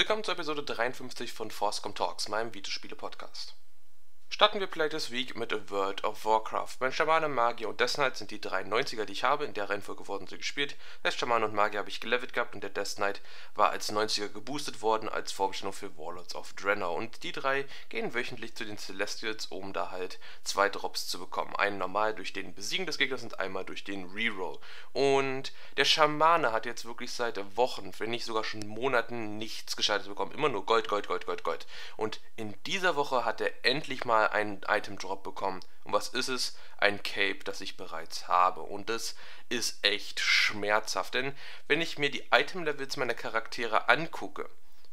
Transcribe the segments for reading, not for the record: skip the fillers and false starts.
Willkommen zur Episode 53 von ForceCom Talks, meinem Videospiele-Podcast. Starten wir Play This Week mit A World of Warcraft. Mein Schamane, Magier und Death Knight sind die 3 90er, die ich habe. In der Reihenfolge wurden sie gespielt. Der Schamane und Magier habe ich gelevelt gehabt und der Death Knight war als 90er geboostet worden, als Vorbestellung für Warlords of Draenor. Und die 3 gehen wöchentlich zu den Celestials, um da halt 2 Drops zu bekommen. Einen normal durch den Besiegen des Gegners und einmal durch den Reroll. Und der Schamane hat jetzt wirklich seit Wochen, wenn nicht sogar schon Monaten, nichts Gescheites bekommen. Immer nur Gold, Gold, Gold, Gold, Gold. Und in dieser Woche hat er endlich mal einen Item-Drop bekommen. Und was ist es? Ein Cape, das ich bereits habe. Und das ist echt schmerzhaft, denn wenn ich mir die Item-Levels meiner Charaktere angucke,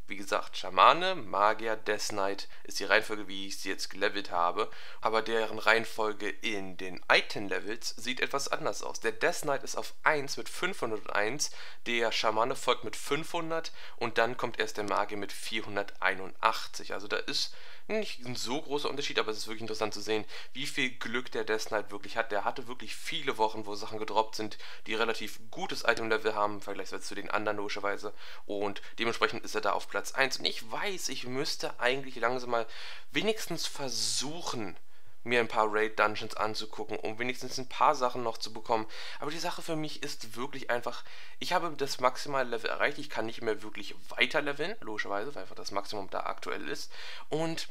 wie gesagt, Schamane, Magier, Death Knight ist die Reihenfolge, wie ich sie jetzt gelevelt habe, aber deren Reihenfolge in den Item-Levels sieht etwas anders aus. Der Death Knight ist auf 1 mit 501, der Schamane folgt mit 500 und dann kommt erst der Magier mit 481. Also da ist nicht ein so großer Unterschied, aber es ist wirklich interessant zu sehen, wie viel Glück der Death Knight wirklich hat. Der hatte wirklich viele Wochen, wo Sachen gedroppt sind, die relativ gutes Item-Level haben, vergleichsweise zu den anderen logischerweise. Und dementsprechend ist er da auf Platz 1. Und ich weiß, ich müsste eigentlich langsam mal wenigstens versuchen, mir ein paar Raid-Dungeons anzugucken, um wenigstens ein paar Sachen noch zu bekommen. Aber die Sache für mich ist wirklich einfach, ich habe das maximale Level erreicht, ich kann nicht mehr wirklich weiter leveln, logischerweise, weil einfach das Maximum da aktuell ist. Und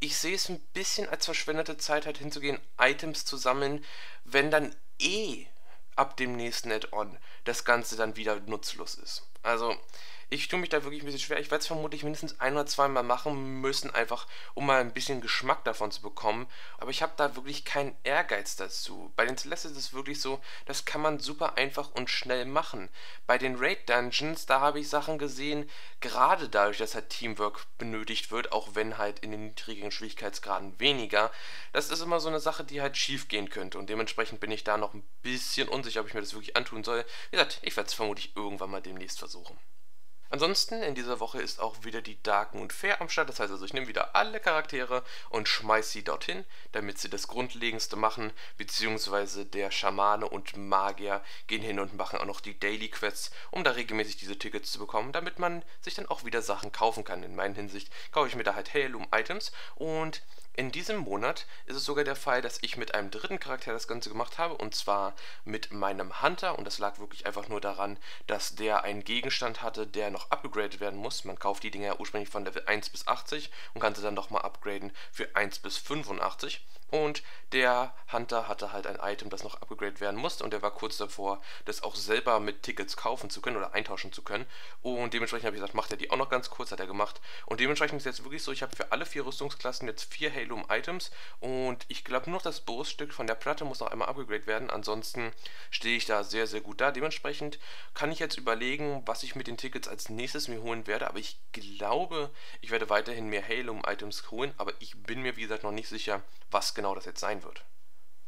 ich sehe es ein bisschen als verschwendete Zeit, halt hinzugehen, Items zu sammeln, wenn dann ab dem nächsten Add-on das Ganze dann wieder nutzlos ist. Also, ich tue mich da wirklich ein bisschen schwer. Ich werde es vermutlich mindestens 1 oder 2 Mal machen müssen, einfach um mal ein bisschen Geschmack davon zu bekommen. Aber ich habe da wirklich keinen Ehrgeiz dazu. Bei den Celestials ist es wirklich so, das kann man super einfach und schnell machen. Bei den Raid-Dungeons, da habe ich Sachen gesehen, gerade dadurch, dass halt Teamwork benötigt wird, auch wenn halt in den niedrigen Schwierigkeitsgraden weniger. Das ist immer so eine Sache, die halt schief gehen könnte. Und dementsprechend bin ich da noch ein bisschen unsicher, ob ich mir das wirklich antun soll. Wie gesagt, ich werde es vermutlich irgendwann mal demnächst versuchen. Ansonsten, in dieser Woche ist auch wieder die Darkmoon Fair am Start, das heißt also, ich nehme wieder alle Charaktere und schmeiße sie dorthin, damit sie das Grundlegendste machen, beziehungsweise der Schamane und Magier gehen hin und machen auch noch die Daily Quests, um da regelmäßig diese Tickets zu bekommen, damit man sich dann auch wieder Sachen kaufen kann. In meiner Hinsicht kaufe ich mir da halt Heirloom-Items und in diesem Monat ist es sogar der Fall, dass ich mit einem dritten Charakter das Ganze gemacht habe, und zwar mit meinem Hunter, und das lag wirklich einfach nur daran, dass der einen Gegenstand hatte, der noch upgradet werden muss. Man kauft die Dinger ursprünglich von Level 1 bis 80 und kann sie dann nochmal upgraden für 1 bis 85. Und der Hunter hatte halt ein Item, das noch upgradet werden musste, und der war kurz davor, das auch selber mit Tickets kaufen zu können oder eintauschen zu können. Und dementsprechend habe ich gesagt, macht er die auch noch ganz kurz, hat er gemacht. Und dementsprechend ist es jetzt wirklich so, ich habe für alle 4 Rüstungsklassen jetzt 4 Heirloom-Items und ich glaube nur noch das Bruststück von der Platte muss noch einmal upgradet werden, ansonsten stehe ich da sehr, sehr gut da. Dementsprechend kann ich jetzt überlegen, was ich mit den Tickets als nächstes mir holen werde, aber ich glaube, ich werde weiterhin mehr Heirloom-Items holen, aber ich bin mir, wie gesagt, noch nicht sicher, was genau das jetzt sein wird.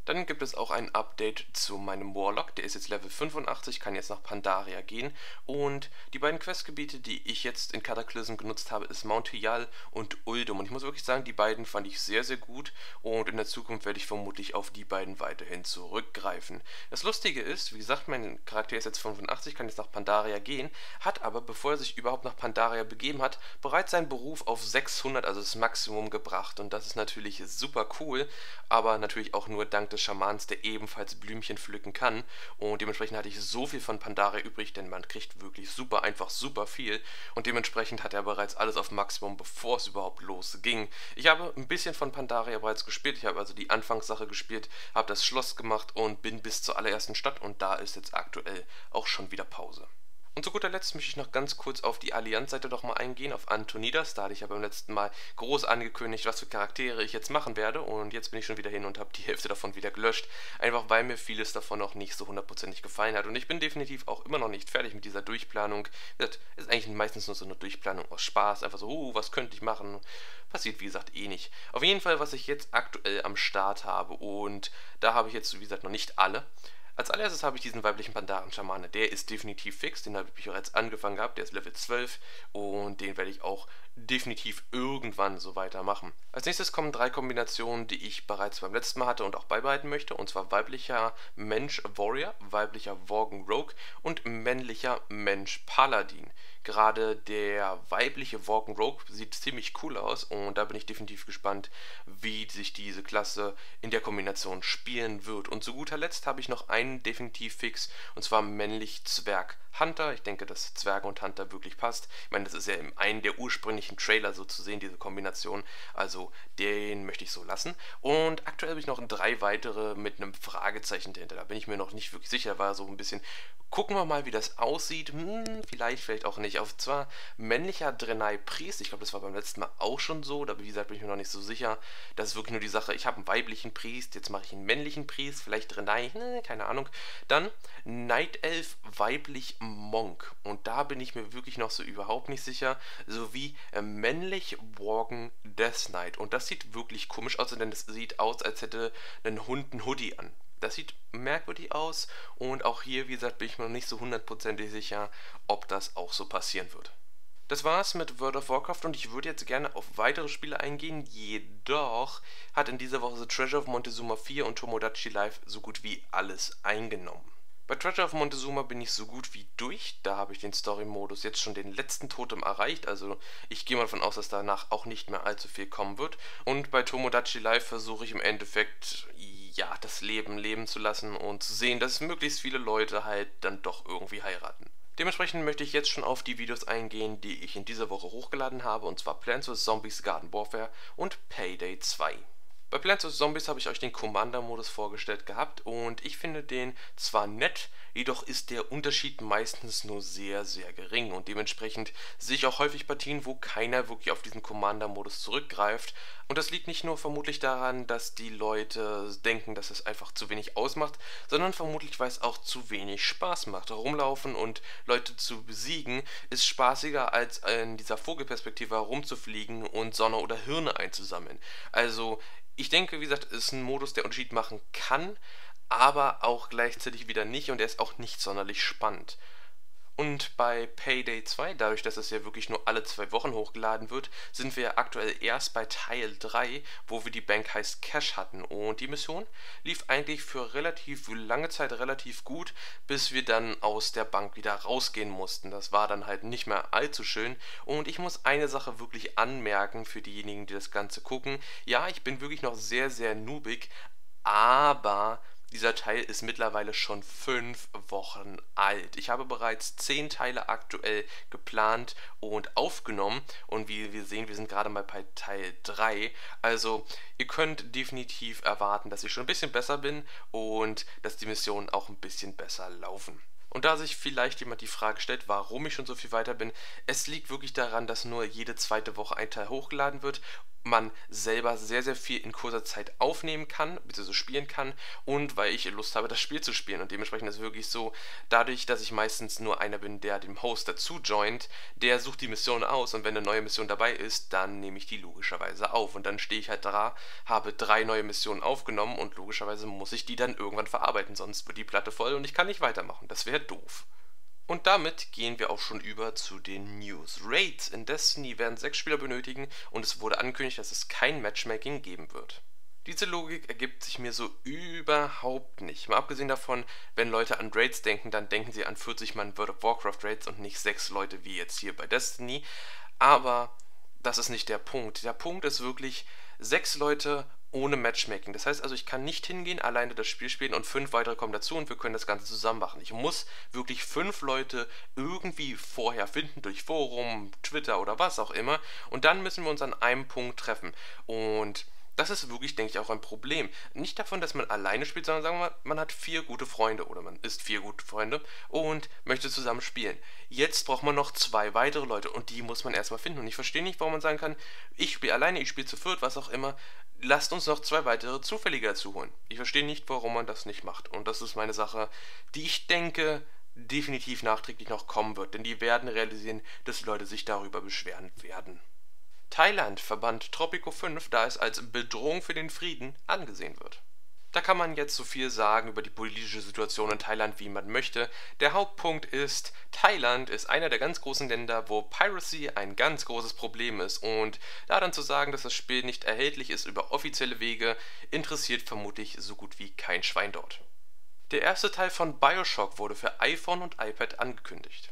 Dann gibt es auch ein Update zu meinem Warlock, der ist jetzt Level 85, kann jetzt nach Pandaria gehen, und die beiden Questgebiete, die ich jetzt in Cataclysm genutzt habe, ist Mount Hyjal und Uldum, und ich muss wirklich sagen, die beiden fand ich sehr, sehr gut und in der Zukunft werde ich vermutlich auf die beiden weiterhin zurückgreifen. Das Lustige ist, wie gesagt, mein Charakter ist jetzt 85, kann jetzt nach Pandaria gehen, hat aber, bevor er sich überhaupt nach Pandaria begeben hat, bereits seinen Beruf auf 600, also das Maximum, gebracht, und das ist natürlich super cool, aber natürlich auch nur dank des Schamans, der ebenfalls Blümchen pflücken kann, und dementsprechend hatte ich so viel von Pandaria übrig, denn man kriegt wirklich super einfach super viel, und dementsprechend hat er bereits alles auf Maximum, bevor es überhaupt losging. Ich habe ein bisschen von Pandaria bereits gespielt, ich habe also die Anfangssache gespielt, habe das Schloss gemacht und bin bis zur allerersten Stadt, und da ist jetzt aktuell auch schon wieder Pause. Und zu guter Letzt möchte ich noch ganz kurz auf die Allianz-Seite doch mal eingehen, auf Antonidas. Da hatte ich ja beim letzten Mal groß angekündigt, was für Charaktere ich jetzt machen werde, und jetzt bin ich schon wieder hin und habe die Hälfte davon wieder gelöscht, einfach weil mir vieles davon noch nicht so hundertprozentig gefallen hat, und ich bin definitiv auch immer noch nicht fertig mit dieser Durchplanung. Das ist eigentlich meistens nur so eine Durchplanung aus Spaß, einfach so, was könnte ich machen, passiert wie gesagt eh nicht. Auf jeden Fall, was ich jetzt aktuell am Start habe, und da habe ich jetzt wie gesagt noch nicht alle. Als allererstes habe ich diesen weiblichen Pandaren-Schamane, der ist definitiv fix, den habe ich bereits angefangen gehabt, der ist Level 12 und den werde ich auch definitiv irgendwann so weitermachen. Als nächstes kommen 3 Kombinationen, die ich bereits beim letzten Mal hatte und auch beibehalten möchte, und zwar weiblicher Mensch Warrior, weiblicher Worgen Rogue und männlicher Mensch Paladin. Gerade der weibliche Worgen Rogue sieht ziemlich cool aus und da bin ich definitiv gespannt, wie sich diese Klasse in der Kombination spielen wird. Und zu guter Letzt habe ich noch einen definitiv fix, und zwar männlich Zwerg Hunter. Ich denke, dass Zwerge und Hunter wirklich passt. Ich meine, das ist ja in einem der ursprünglichen Trailer so zu sehen, diese Kombination. Also den möchte ich so lassen. Und aktuell habe ich noch 3 weitere mit einem Fragezeichen dahinter. Da bin ich mir noch nicht wirklich sicher. War so ein bisschen, gucken wir mal, wie das aussieht. Vielleicht auch nicht. Auf zwar männlicher Draenei Priest. Ich glaube, das war beim letzten Mal auch schon so. Da, wie gesagt, bin ich mir noch nicht so sicher. Das ist wirklich nur die Sache, ich habe einen weiblichen Priest, jetzt mache ich einen männlichen Priest. Vielleicht Draenei, keine Ahnung. Dann Nightelf weiblich Monk. Und da bin ich mir wirklich noch so überhaupt nicht sicher. Sowie männlich Worgen Death Knight. Und das sieht wirklich komisch aus, denn es sieht aus, als hätte ein Hund einen Hoodie an. Das sieht merkwürdig aus und auch hier, wie gesagt, bin ich mir noch nicht so hundertprozentig sicher, ob das auch so passieren wird. Das war's mit World of Warcraft und ich würde jetzt gerne auf weitere Spiele eingehen, jedoch hat in dieser Woche The Treasure of Montezuma 4 und Tomodachi Life so gut wie alles eingenommen. Bei Treasure of Montezuma bin ich so gut wie durch, da habe ich den Story-Modus jetzt schon den letzten Totem erreicht, also ich gehe mal davon aus, dass danach auch nicht mehr allzu viel kommen wird. Und bei Tomodachi Life versuche ich im Endeffekt, ja, das Leben leben zu lassen und zu sehen, dass möglichst viele Leute halt dann doch irgendwie heiraten. Dementsprechend möchte ich jetzt schon auf die Videos eingehen, die ich in dieser Woche hochgeladen habe, und zwar Plants vs Zombies: Garden Warfare und Payday 2. Bei Plants vs Zombies habe ich euch den Commander-Modus vorgestellt gehabt und ich finde den zwar nett, jedoch ist der Unterschied meistens nur sehr, sehr gering und dementsprechend sehe ich auch häufig Partien, wo keiner wirklich auf diesen Commander-Modus zurückgreift. Und das liegt nicht nur vermutlich daran, dass die Leute denken, dass es einfach zu wenig ausmacht, sondern vermutlich, weil es auch zu wenig Spaß macht. Herumlaufen und Leute zu besiegen ist spaßiger, als in dieser Vogelperspektive herumzufliegen und Sonne oder Hirne einzusammeln. Also ich denke, wie gesagt, es ist ein Modus, der Unterschied machen kann, aber auch gleichzeitig wieder nicht und er ist auch nicht sonderlich spannend. Und bei Payday 2, dadurch, dass es ja wirklich nur alle 2 Wochen hochgeladen wird, sind wir aktuell erst bei Teil 3, wo wir die Bank heißt Cash hatten. Und die Mission lief eigentlich für relativ lange Zeit relativ gut, bis wir dann aus der Bank wieder rausgehen mussten. Das war dann halt nicht mehr allzu schön. Und ich muss eine Sache wirklich anmerken für diejenigen, die das Ganze gucken. Ja, ich bin wirklich noch sehr, sehr noobig, aber dieser Teil ist mittlerweile schon 5 Wochen alt. Ich habe bereits 10 Teile aktuell geplant und aufgenommen. Und wie wir sehen, wir sind gerade mal bei Teil 3. Also ihr könnt definitiv erwarten, dass ich schon ein bisschen besser bin und dass die Missionen auch ein bisschen besser laufen. Und da sich vielleicht jemand die Frage stellt, warum ich schon so viel weiter bin, es liegt wirklich daran, dass nur jede 2. Woche ein Teil hochgeladen wird, man selber sehr, sehr viel in kurzer Zeit aufnehmen kann, bzw. spielen kann, und weil ich Lust habe, das Spiel zu spielen. Und dementsprechend ist es wirklich so, dadurch, dass ich meistens nur einer bin, der dem Host dazu joint, der sucht die Mission aus und wenn eine neue Mission dabei ist, dann nehme ich die logischerweise auf. Und dann stehe ich halt da, habe 3 neue Missionen aufgenommen und logischerweise muss ich die dann irgendwann verarbeiten, sonst wird die Platte voll und ich kann nicht weitermachen. Das wäre doof. Und damit gehen wir auch schon über zu den News. Raids in Destiny werden 6 Spieler benötigen und es wurde angekündigt, dass es kein Matchmaking geben wird. Diese Logik ergibt sich mir so überhaupt nicht. Mal abgesehen davon, wenn Leute an Raids denken, dann denken sie an 40 Mann World of Warcraft Raids und nicht 6 Leute wie jetzt hier bei Destiny. Aber das ist nicht der Punkt. Der Punkt ist wirklich, 6 Leute ohne Matchmaking. Das heißt also, ich kann nicht hingehen, alleine das Spiel spielen und 5 weitere kommen dazu und wir können das Ganze zusammen machen. Ich muss wirklich 5 Leute irgendwie vorher finden, durch Forum, Twitter oder was auch immer, und dann müssen wir uns an einem Punkt treffen. Und das ist wirklich, denke ich, auch ein Problem. Nicht davon, dass man alleine spielt, sondern sagen wir mal, man hat 4 gute Freunde oder man ist 4 gute Freunde und möchte zusammen spielen. Jetzt braucht man noch 2 weitere Leute und die muss man erstmal finden. Und ich verstehe nicht, warum man sagen kann, ich spiele alleine, ich spiele zu viert, was auch immer. Lasst uns noch 2 weitere Zufällige dazu holen. Ich verstehe nicht, warum man das nicht macht. Und das ist meine Sache, die ich denke, definitiv nachträglich noch kommen wird. Denn die werden realisieren, dass Leute sich darüber beschweren werden. Thailand verbannt Tropico 5, da es als Bedrohung für den Frieden angesehen wird. Da kann man jetzt so viel sagen über die politische Situation in Thailand, wie man möchte. Der Hauptpunkt ist, Thailand ist einer der ganz großen Länder, wo Piracy ein ganz großes Problem ist. Und da dann zu sagen, dass das Spiel nicht erhältlich ist über offizielle Wege, interessiert vermutlich so gut wie kein Schwein dort. Der erste Teil von Bioshock wurde für iPhone und iPad angekündigt.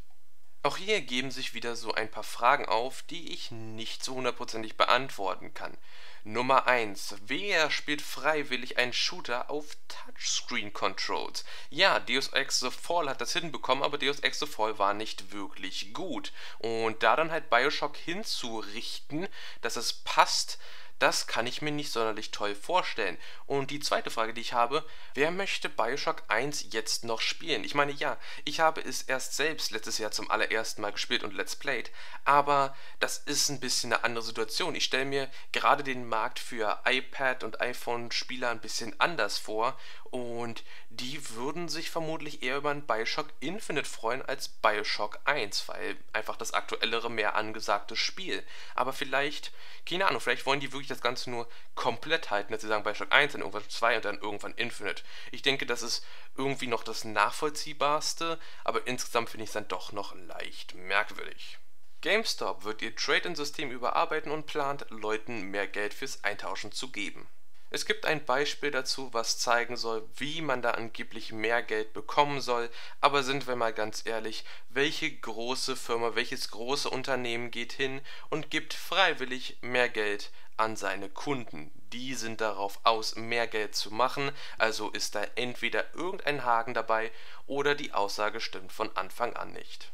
Auch hier ergeben sich wieder so ein paar Fragen auf, die ich nicht so hundertprozentig beantworten kann. Nummer 1. Wer spielt freiwillig einen Shooter auf Touchscreen-Controls? Ja, Deus Ex The Fall hat das hinbekommen, aber Deus Ex The Fall war nicht wirklich gut. Und da dann halt Bioshock hinzurichten, dass es passt, das kann ich mir nicht sonderlich toll vorstellen. Und die zweite Frage, die ich habe, wer möchte Bioshock 1 jetzt noch spielen? Ich meine, ja, ich habe es erst selbst letztes Jahr zum allerersten Mal gespielt und Let's Played, aber das ist ein bisschen eine andere Situation. Ich stelle mir gerade den Markt für iPad- und iPhone-Spieler ein bisschen anders vor und die würden sich vermutlich eher über einen Bioshock Infinite freuen als Bioshock 1, weil einfach das aktuellere, mehr angesagte Spiel. Aber vielleicht, keine Ahnung, vielleicht wollen die wirklich das Ganze nur komplett halten, dass sie sagen Bioshock 1, dann irgendwann 2 und dann irgendwann Infinite. Ich denke, das ist irgendwie noch das Nachvollziehbarste, aber insgesamt finde ich es dann doch noch leicht merkwürdig. GameStop wird ihr Trade-in-System überarbeiten und plant, Leuten mehr Geld fürs Eintauschen zu geben. Es gibt ein Beispiel dazu, was zeigen soll, wie man da angeblich mehr Geld bekommen soll, aber sind wir mal ganz ehrlich, welche große Firma, welches große Unternehmen geht hin und gibt freiwillig mehr Geld an seine Kunden? Die sind darauf aus, mehr Geld zu machen, also ist da entweder irgendein Haken dabei oder die Aussage stimmt von Anfang an nicht.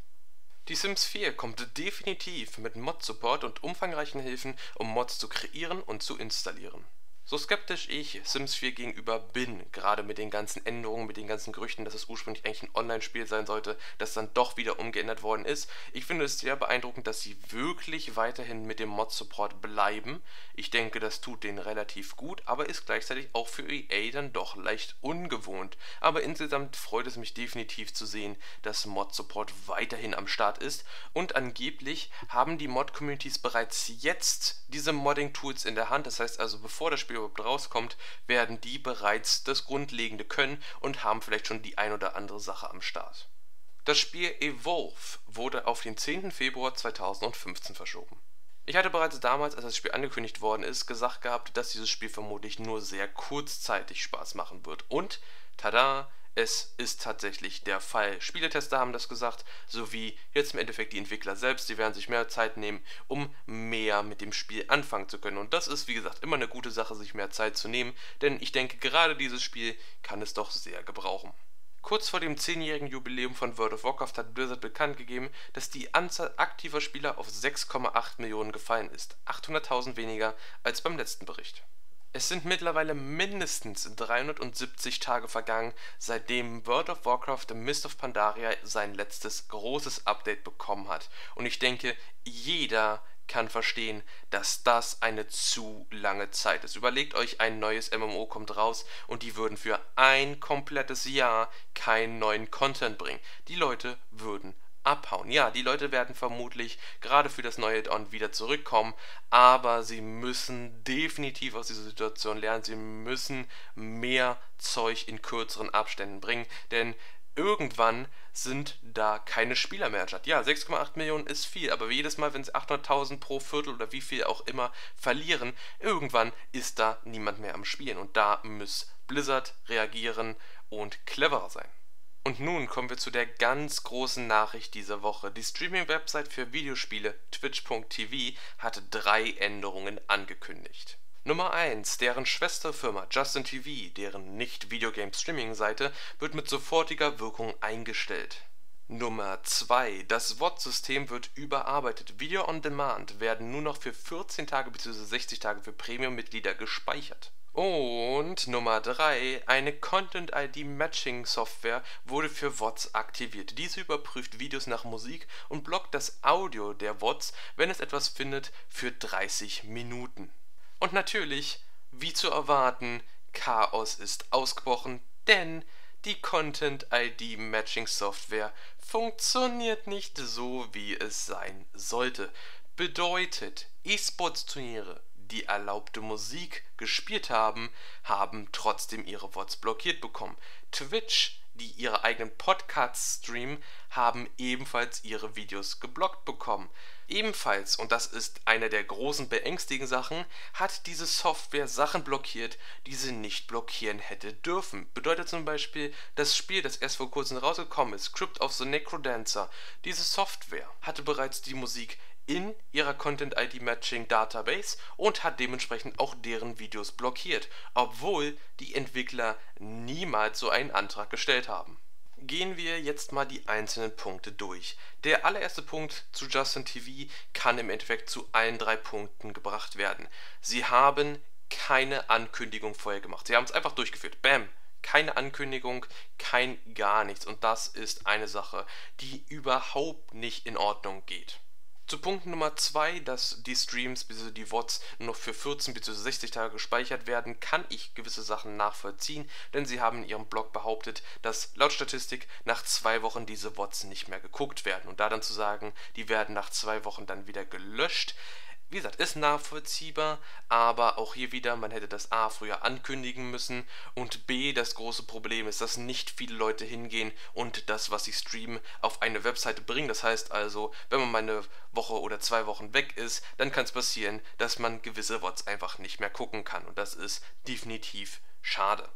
Die Sims 4 kommt definitiv mit Mod-Support und umfangreichen Hilfen, um Mods zu kreieren und zu installieren. So skeptisch ich Sims 4 gegenüber bin, gerade mit den ganzen Änderungen, mit den ganzen Gerüchten, dass es ursprünglich eigentlich ein Online-Spiel sein sollte, das dann doch wieder umgeändert worden ist. Ich finde es sehr beeindruckend, dass sie wirklich weiterhin mit dem Mod-Support bleiben. Ich denke, das tut denen relativ gut, aber ist gleichzeitig auch für EA dann doch leicht ungewohnt. Aber insgesamt freut es mich definitiv zu sehen, dass Mod-Support weiterhin am Start ist und angeblich haben die Mod-Communities bereits jetzt diese Modding-Tools in der Hand, das heißt also, bevor das Spiel überhaupt rauskommt, werden die bereits das Grundlegende können und haben vielleicht schon die ein oder andere Sache am Start. Das Spiel Evolve wurde auf den 10. Februar 2015 verschoben. Ich hatte bereits damals, als das Spiel angekündigt worden ist, gesagt gehabt, dass dieses Spiel vermutlich nur sehr kurzzeitig Spaß machen wird und tada! Es ist tatsächlich der Fall. Spieletester haben das gesagt, sowie jetzt im Endeffekt die Entwickler selbst, die werden sich mehr Zeit nehmen, um mehr mit dem Spiel anfangen zu können. Und das ist, wie gesagt, immer eine gute Sache, sich mehr Zeit zu nehmen, denn ich denke, gerade dieses Spiel kann es doch sehr gebrauchen. Kurz vor dem 10-jährigen Jubiläum von World of Warcraft hat Blizzard bekannt gegeben, dass die Anzahl aktiver Spieler auf 6,8 Millionen gefallen ist, 800.000 weniger als beim letzten Bericht. Es sind mittlerweile mindestens 370 Tage vergangen, seitdem World of Warcraft The Mist of Pandaria sein letztes großes Update bekommen hat. Und ich denke, jeder kann verstehen, dass das eine zu lange Zeit ist. Überlegt euch, ein neues MMO kommt raus und die würden für ein komplettes Jahr keinen neuen Content bringen. Die Leute würden abhauen. Ja, die Leute werden vermutlich gerade für das neue Add-on wieder zurückkommen, aber sie müssen definitiv aus dieser Situation lernen, sie müssen mehr Zeug in kürzeren Abständen bringen, denn irgendwann sind da keine Spieler mehr anstatt. Ja, 6,8 Millionen ist viel, aber jedes Mal, wenn sie 800.000 pro Viertel oder wie viel auch immer verlieren, irgendwann ist da niemand mehr am Spielen und da muss Blizzard reagieren und cleverer sein. Und nun kommen wir zu der ganz großen Nachricht dieser Woche. Die Streaming-Website für Videospiele Twitch.tv hatte 3 Änderungen angekündigt. Nummer 1. Deren Schwesterfirma JustinTV, deren Nicht-Videogame-Streaming-Seite, wird mit sofortiger Wirkung eingestellt. Nummer 2. Das VOD-System wird überarbeitet. Video on Demand werden nur noch für 14 Tage bzw. 60 Tage für Premium-Mitglieder gespeichert. Und Nummer 3, eine Content-ID-Matching-Software wurde für VODs aktiviert. Diese überprüft Videos nach Musik und blockt das Audio der VODs, wenn es etwas findet, für 30 Minuten. Und natürlich, wie zu erwarten, Chaos ist ausgebrochen, denn die Content-ID-Matching-Software funktioniert nicht so, wie es sein sollte. Bedeutet, E-Sports-Turniere, die erlaubte Musik gespielt haben, haben trotzdem ihre VODs blockiert bekommen. Twitch, die ihre eigenen Podcasts streamen, haben ebenfalls ihre Videos geblockt bekommen. Ebenfalls, und das ist eine der großen beängstigenden Sachen, hat diese Software Sachen blockiert, die sie nicht blockieren hätte dürfen. Bedeutet zum Beispiel das Spiel, das erst vor kurzem rausgekommen ist, Crypt of the Necrodancer. Diese Software hatte bereits die Musik in ihrer Content-ID-Matching-Database und hat dementsprechend auch deren Videos blockiert, obwohl die Entwickler niemals so einen Antrag gestellt haben. Gehen wir jetzt mal die einzelnen Punkte durch. Der allererste Punkt zu Justin TV kann im Endeffekt zu allen drei Punkten gebracht werden. Sie haben keine Ankündigung vorher gemacht. Sie haben es einfach durchgeführt. Bam! Keine Ankündigung, kein gar nichts. Und das ist eine Sache, die überhaupt nicht in Ordnung geht. Zu Punkt Nummer 2, dass die Streams bzw. die VODs noch für 14 bzw. 60 Tage gespeichert werden, kann ich gewisse Sachen nachvollziehen, denn sie haben in ihrem Blog behauptet, dass laut Statistik nach 2 Wochen diese VODs nicht mehr geguckt werden. Und da dann zu sagen, die werden nach 2 Wochen dann wieder gelöscht, wie gesagt, ist nachvollziehbar, aber auch hier wieder, man hätte das A früher ankündigen müssen und B, das große Problem ist, dass nicht viele Leute hingehen und das, was sie streamen, auf eine Webseite bringen. Das heißt also, wenn man mal eine Woche oder 2 Wochen weg ist, dann kann es passieren, dass man gewisse VODs einfach nicht mehr gucken kann und das ist definitiv schade.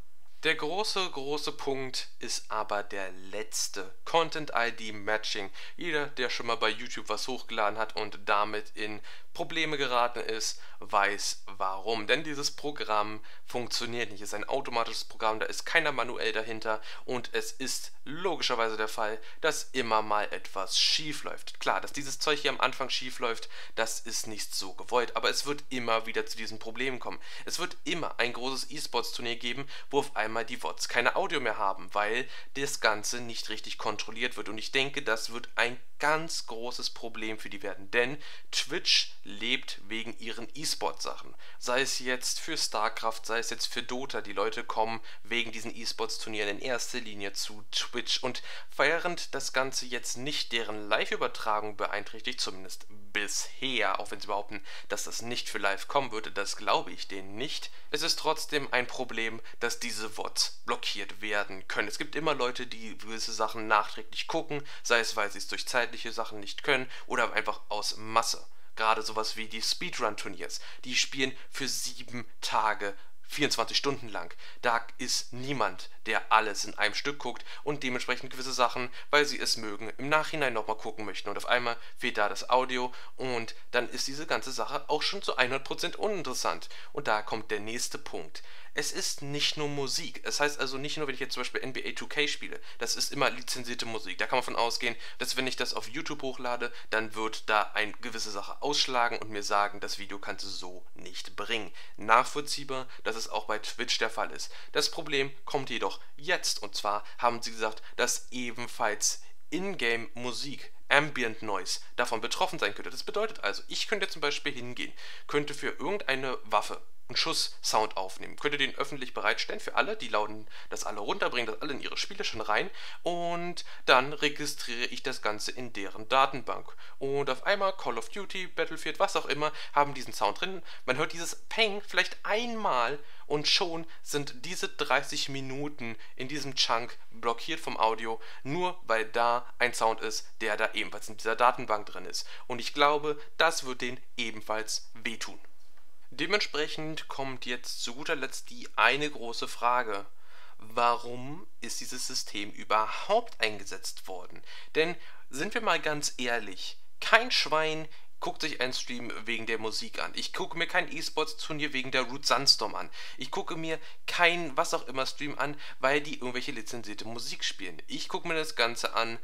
Der große Punkt ist aber der letzte. Content-ID-Matching. Jeder, der schon mal bei YouTube was hochgeladen hat und damit in Probleme geraten ist, weiß warum. Denn dieses Programm funktioniert nicht. Es ist ein automatisches Programm, da ist keiner manuell dahinter und es ist logischerweise der Fall, dass immer mal etwas schief läuft. Klar, dass dieses Zeug hier am Anfang schief läuft, das ist nicht so gewollt, aber es wird immer wieder zu diesen Problemen kommen. Es wird immer ein großes E-Sports-Turnier geben, wo auf einmal die VODs keine Audio mehr haben, weil das Ganze nicht richtig kontrolliert wird. Und ich denke, das wird ein ganz großes Problem für die werden, denn Twitch lebt wegen ihren E-Sport-Sachen. Sei es jetzt für StarCraft, sei es jetzt für Dota, die Leute kommen wegen diesen E-Sports-Turnieren in erster Linie zu Twitch. Und während das Ganze jetzt nicht deren Live-Übertragung beeinträchtigt, zumindest bisher, auch wenn sie behaupten, dass das nicht für live kommen würde, das glaube ich denen nicht, es ist trotzdem ein Problem, dass diese VODs blockiert werden können. Es gibt immer Leute, die gewisse Sachen nachträglich gucken, sei es, weil sie es durch zeitliche Sachen nicht können oder einfach aus Masse. Gerade sowas wie die Speedrun-Turniers, die spielen für 7 Tage 24 Stunden lang. Da ist niemand, der alles in einem Stück guckt und dementsprechend gewisse Sachen, weil sie es mögen, im Nachhinein nochmal gucken möchten. Und auf einmal fehlt da das Audio und dann ist diese ganze Sache auch schon zu 100% uninteressant. Und da kommt der nächste Punkt. Es ist nicht nur Musik. Es heißt also nicht nur, wenn ich jetzt zum Beispiel NBA 2K spiele, das ist immer lizenzierte Musik. Da kann man von ausgehen, dass wenn ich das auf YouTube hochlade, dann wird da eine gewisse Sache ausschlagen und mir sagen, das Video kannst du so nicht bringen. Nachvollziehbar, dass es auch bei Twitch der Fall ist. Das Problem kommt jedoch jetzt. Und zwar haben sie gesagt, dass ebenfalls Ingame Musik, Ambient Noise, davon betroffen sein könnte. Das bedeutet also, ich könnte zum Beispiel hingehen, könnte für irgendeine Waffe einen Schuss-Sound aufnehmen. Könnt ihr den öffentlich bereitstellen für alle, die lauten, dass alle runterbringen, dass alle in ihre Spiele schon rein und dann registriere ich das Ganze in deren Datenbank. Und auf einmal Call of Duty, Battlefield, was auch immer, haben diesen Sound drin. Man hört dieses Peng vielleicht einmal und schon sind diese 30 Minuten in diesem Chunk blockiert vom Audio, nur weil da ein Sound ist, der da ebenfalls in dieser Datenbank drin ist. Und ich glaube, das wird denen ebenfalls wehtun. Dementsprechend kommt jetzt zu guter Letzt die eine große Frage. Warum ist dieses System überhaupt eingesetzt worden? Denn, sind wir mal ganz ehrlich, kein Schwein guckt sich einen Stream wegen der Musik an. Ich gucke mir kein E-Sports-Turnier wegen der Root Sandstorm an. Ich gucke mir kein was auch immer Stream an, weil die irgendwelche lizenzierte Musik spielen. Ich gucke mir das Ganze an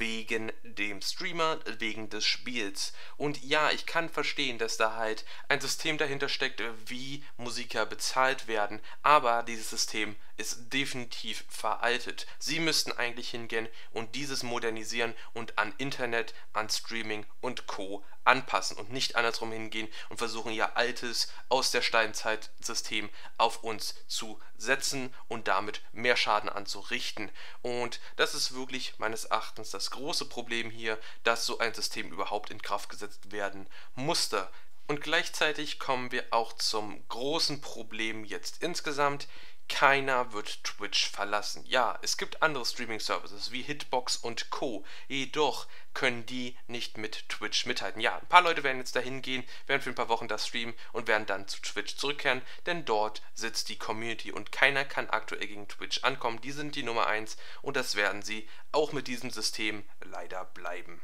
wegen dem Streamer, wegen des Spiels. Und ja, ich kann verstehen, dass da halt ein System dahinter steckt, wie Musiker bezahlt werden, aber dieses System ist definitiv veraltet. Sie müssten eigentlich hingehen und dieses modernisieren und an Internet, an Streaming und Co. anpassen und nicht andersrum hingehen und versuchen, ihr altes, aus der Steinzeit-System auf uns zu setzen und damit mehr Schaden anzurichten. Und das ist wirklich meines Erachtens das große Problem hier, dass so ein System überhaupt in Kraft gesetzt werden musste. Und gleichzeitig kommen wir auch zum großen Problem jetzt insgesamt. Keiner wird Twitch verlassen. Ja, es gibt andere Streaming-Services wie Hitbox und Co. Jedoch können die nicht mit Twitch mithalten. Ja, ein paar Leute werden jetzt dahin gehen, werden für ein paar Wochen das streamen und werden dann zu Twitch zurückkehren, denn dort sitzt die Community und keiner kann aktuell gegen Twitch ankommen. Die sind die Nummer 1 und das werden sie auch mit diesem System leider bleiben.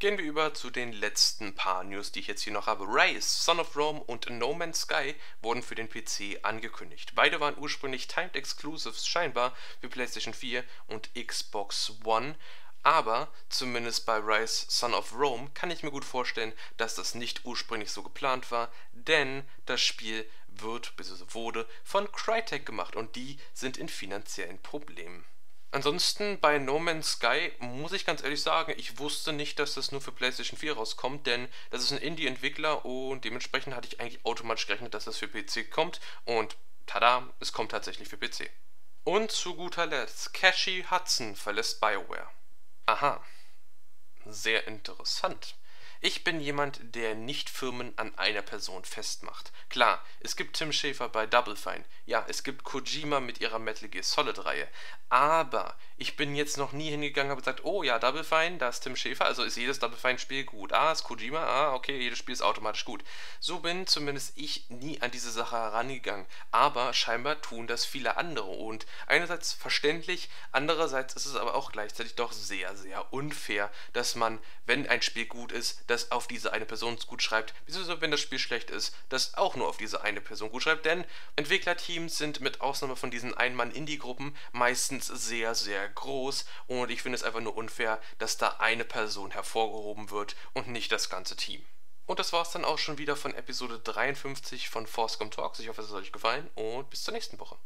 Gehen wir über zu den letzten paar News, die ich jetzt hier noch habe. Ryse, Son of Rome und No Man's Sky wurden für den PC angekündigt. Beide waren ursprünglich Timed Exclusives scheinbar für PlayStation 4 und Xbox One. Aber zumindest bei Ryse: Son of Rome kann ich mir gut vorstellen, dass das nicht ursprünglich so geplant war, denn das Spiel wurde von Crytek gemacht und die sind in finanziellen Problemen. Ansonsten bei No Man's Sky muss ich ganz ehrlich sagen, ich wusste nicht, dass das nur für PlayStation 4 rauskommt, denn das ist ein Indie-Entwickler und dementsprechend hatte ich eigentlich automatisch gerechnet, dass das für PC kommt und tada, es kommt tatsächlich für PC. Und zu guter Letzt, Cashy Hudson verlässt BioWare. Aha, sehr interessant. Ich bin jemand, der nicht Firmen an einer Person festmacht. Klar, es gibt Tim Schäfer bei Double Fine. Ja, es gibt Kojima mit ihrer Metal Gear Solid Reihe. Aber ich bin jetzt noch nie hingegangen und habe gesagt, oh ja, Double Fine, da ist Tim Schäfer, also ist jedes Double Fine Spiel gut. Ah, ist Kojima, ah, okay, jedes Spiel ist automatisch gut. So bin zumindest ich nie an diese Sache herangegangen. Aber scheinbar tun das viele andere und einerseits verständlich, andererseits ist es aber auch gleichzeitig doch sehr, sehr unfair, dass man, wenn ein Spiel gut ist, das auf diese eine Person gut schreibt, beziehungsweise wenn das Spiel schlecht ist, das auch nur auf diese eine Person gut schreibt, denn Entwicklerteams sind mit Ausnahme von diesen Ein-Mann-Indie-Gruppen meistens sehr, sehr groß und ich finde es einfach nur unfair, dass da eine Person hervorgehoben wird und nicht das ganze Team. Und das war es dann auch schon wieder von Episode 53 von ForceCom Talks. Ich hoffe, es hat euch gefallen und bis zur nächsten Woche.